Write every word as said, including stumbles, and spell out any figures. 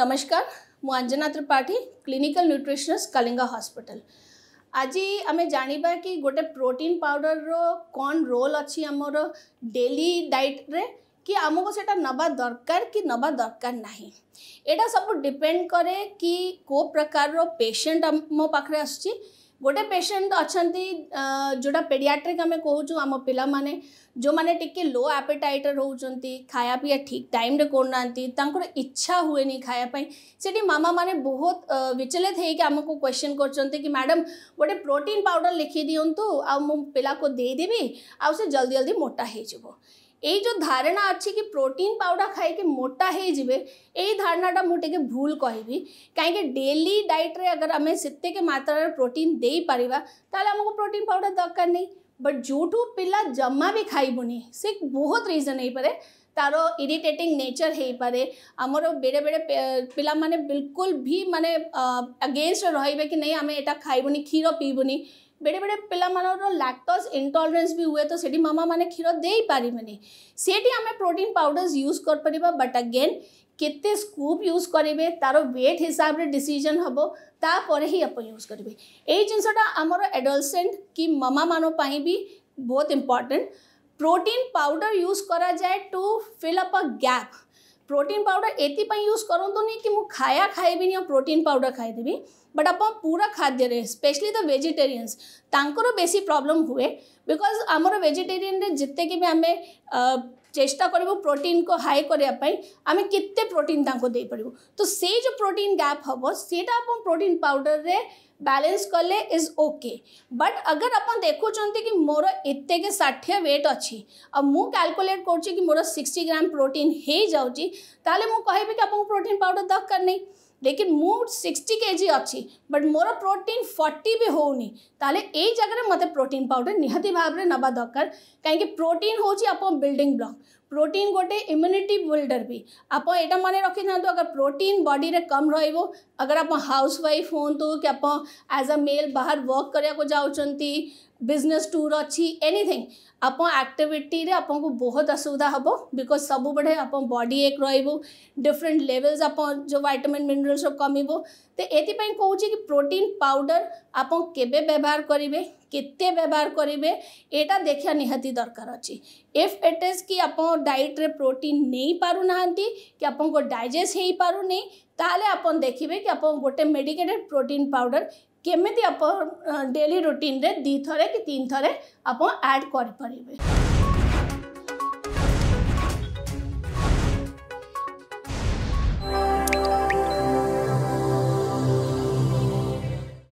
नमस्कार मु Anjana Tripathi clinical nutritionist Kalinga hospital. आज आम जाना कि गोटे प्रोटीन पाउडर रो कौन रोल अच्छी आमर डेली डाइट रे कि आमको सेटा नबा दरकार कि नबा दरकार नहीं, एटा सब डिपेंड करे कि को प्रकार रो पेशेंट आम पाखे आसुची। गोटे पेशेंट अच्छा जोटा पेडियाट्रिक आम कहूँ आम पिला माने जो माने टिके लो एपेटाइट रोचंती खाया पीया ठीक टाइम रे करना इच्छा हुए नहीं खायापाई से मामा माने बहुत विचलित होकर आमको क्वेश्चन करचंती कि मैडम गोटे प्रोटीन पाउडर लिखी दिंतु आ मो पिला को देदेवी आ से जल्दी जल्दी मोटा हो जाबो। यही जो धारणा अच्छी कि प्रोटीन पाउडर खाई मोटा हो जाए यही धारणाटा मुझे भूल कहबी, कहीं डेली डाइट रे अगर आम से मात्रा प्रोटीन दे पारिबा ताले हमको प्रोटीन पाउडर दरकार नहीं। बट जोठू पिला जम्मा भी खाइबुनी से बहुत रीजन हो पाए, तार इरिटेटिंग नेचर हो पाए, आमर बेड़े बेड़े पिला माने बिल्कुल भी माने अगेंस्ट रहिबे कि नहीं आम एटा खाइबुनी क्षीर पीबुनी, बेड़े बेड़े पिला मानर लैक्टोज इंटॉलरेंस भी हुए तो सेठी मामा माने क्षीर दे पारिबेनी, सेठी आमे प्रोटीन पाउडर्स यूज कर परिबा। बट अगेन केते स्कूप यूज करेंगे तारो वेट हिसाब रे डिसीजन हबो तापर ही आप यूज करेंगे। यही जिनसटा आमर एडोलसेंट कि मामा मानो पाई भी बहुत इंपॉर्टेंट। प्रोटीन पाउडर यूज करा जाए to fill up a gap. Protein powder एपाई यूज करूँ कि मुझे खाया खाइबी और प्रोटीन पाउडर खाईदेवी, बट आप पूरा खाद्य रे स्पेशली द वेजिटेरियंस तांकर बेसी प्रॉब्लम हुए बिकॉज आमर वेजिटेरियन रे जिते कि भी आम चेष्टा करूँ प्रोटीन को हाई करने आम कितने प्रोटीन दे पारू, तो से जो प्रोटीन गैप हम सेटा आप प्रोटीन पाउडर रे बैलेंस कले इज ओके। बट अगर आप देखुं कि मोर एते के साठिया वेट अच्छी और मु कैलकुलेट करुँची कि मोर सिक्सटी ग्राम प्रोटीन हो जाऊँगी ताले मु कहबी कि आपको प्रोटीन पाउडर दरकार नहीं, लेकिन मु सिक्सटी के जी अच्छी बट मोर प्रोटीन फोर्टी भी होनी ताले ए जगह मते प्रोटीन पाउडर निहती भाव में नबा दरकार, कहीं प्रोटीन होची आपो बिल्डिंग ब्लॉक, प्रोटीन गोटे इम्यूनिटी बिल्डर भी। आप एटा मन रखी था अगर प्रोटीन बॉडी रे कम रहिबो, अगर आप हाउसवाइफ हों तो कि आप एज अ मेल बाहर वर्क करने को जाउचंती बिजनेस टूर अच्छी एनीथिंग आप एक्टिविटी रे आपको बहुत असुविधा हबो बिकॉज सब बड़े आप बॉडी एक रहिबो डिफरेंट लेवल्स आप जो विटामिन मिनरल्स कमिबो, तो एतिपई कहूची कि प्रोटीन पाउडर आप केबे व्यवहार करेंगे कितने व्यवहार करेंगे एटा देखा निहाती दरकार अच्छी। इफ इट इज कि आप डाइट रे प्रोटीन नहीं पारु नांती कि आपको डाइजेस्ट हो पारु नहीं ताले आपन देखिबे कि आप गोटे मेडिकेटेड प्रोटीन पाउडर केमिति आप डेली रूटीन रे दी थरे कि तीन थरे आप ऐड कर पारिबे।